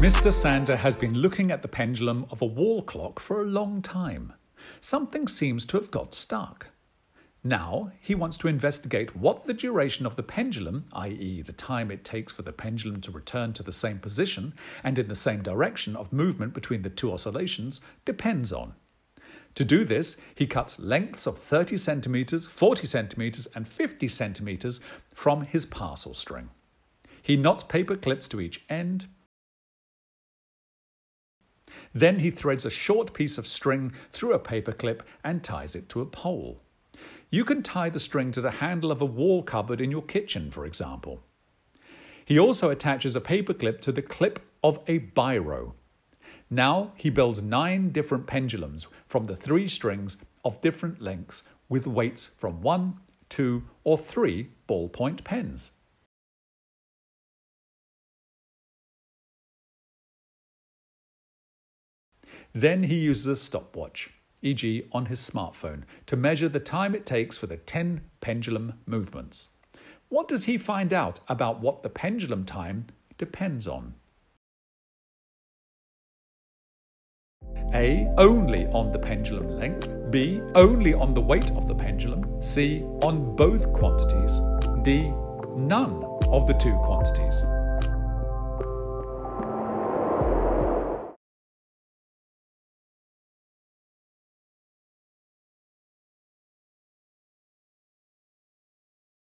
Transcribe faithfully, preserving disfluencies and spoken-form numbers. Mister Sander has been looking at the pendulum of a wall clock for a long time. Something seems to have got stuck. Now he wants to investigate what the duration of the pendulum, that is the time it takes for the pendulum to return to the same position and in the same direction of movement between the two oscillations, depends on. To do this, he cuts lengths of thirty centimeters, forty centimeters and fifty centimeters from his parcel string. He knots paper clips to each end. Then he threads a short piece of string through a paper clip and ties it to a pole. You can tie the string to the handle of a wall cupboard in your kitchen, for example. He also attaches a paper clip to the clip of a biro. Now he builds nine different pendulums from the three strings of different lengths with weights from one, two, or three ballpoint pens. Then he uses a stopwatch, for example on his smartphone, to measure the time it takes for the ten pendulum movements. What does he find out about what the pendulum time depends on? A. Only on the pendulum length. B. Only on the weight of the pendulum. C. On both quantities. D. None of the two quantities.